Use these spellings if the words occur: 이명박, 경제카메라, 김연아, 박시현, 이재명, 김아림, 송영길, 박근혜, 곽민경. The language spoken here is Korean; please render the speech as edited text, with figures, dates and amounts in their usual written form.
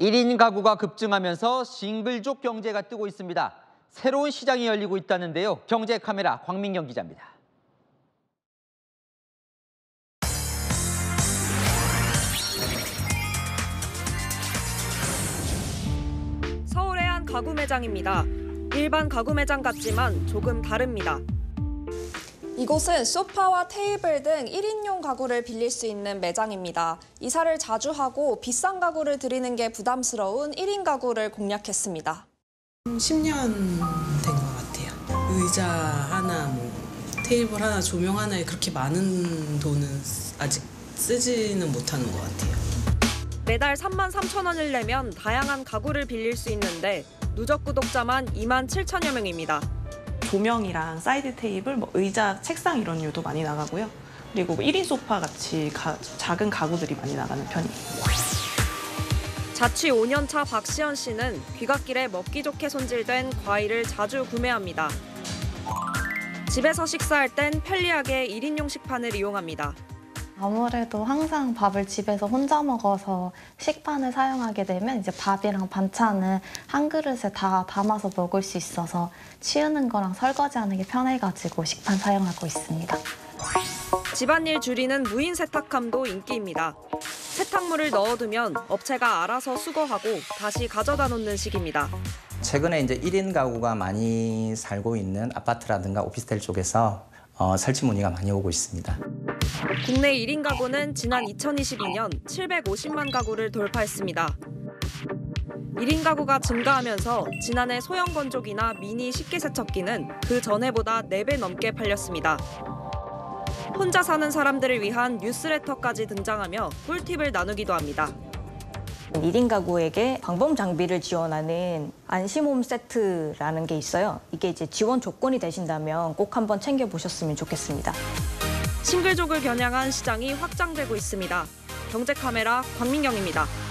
1인 가구가 급증하면서 싱글족 경제가 뜨고 있습니다. 새로운 시장이 열리고 있다는데요. 경제카메라 곽민경 기자입니다. 서울의 한 가구 매장입니다. 일반 가구 매장 같지만 조금 다릅니다. 이곳은 소파와 테이블 등 1인용 가구를 빌릴 수 있는 매장입니다. 이사를 자주 하고 비싼 가구를 들이는 게 부담스러운 1인 가구를 공략했습니다. 10년 된 것 같아요. 의자 하나, 테이블 하나, 조명 하나에 그렇게 많은 돈은 아직 쓰지는 못하는 것 같아요. 매달 33,000원을 내면 다양한 가구를 빌릴 수 있는데 누적 구독자만 27,000여 명입니다. 조명이랑 사이드 테이블, 의자, 책상 이런 유도 많이 나가고요. 그리고 1인 소파 같이 작은 가구들이 많이 나가는 편이에요. 자취 5년 차 박시현 씨는 귀갓길에 먹기 좋게 손질된 과일을 자주 구매합니다. 집에서 식사할 땐 편리하게 1인용 식판을 이용합니다. 아무래도 항상 밥을 집에서 혼자 먹어서 식판을 사용하게 되면 이제 밥이랑 반찬을 한 그릇에 다 담아서 먹을 수 있어서 치우는 거랑 설거지하는 게 편해가지고 식판 사용하고 있습니다. 집안일 줄이는 무인 세탁함도 인기입니다. 세탁물을 넣어두면 업체가 알아서 수거하고 다시 가져다 놓는 식입니다. 최근에 이제 1인 가구가 많이 살고 있는 아파트라든가 오피스텔 쪽에서 설치 문의가 많이 오고 있습니다. 국내 1인 가구는 지난 2022년 750만 가구를 돌파했습니다. 1인 가구가 증가하면서 지난해 소형 건조기나 미니 식기세척기는 그 전해보다 4배 넘게 팔렸습니다. 혼자 사는 사람들을 위한 뉴스레터까지 등장하며 꿀팁을 나누기도 합니다. 1인 가구에게 방범 장비를 지원하는 안심홈 세트라는 게 있어요. 이게 이제 지원 조건이 되신다면 꼭 한번 챙겨보셨으면 좋겠습니다. 싱글족을 겨냥한 시장이 확장되고 있습니다. 경제카메라 곽민경입니다.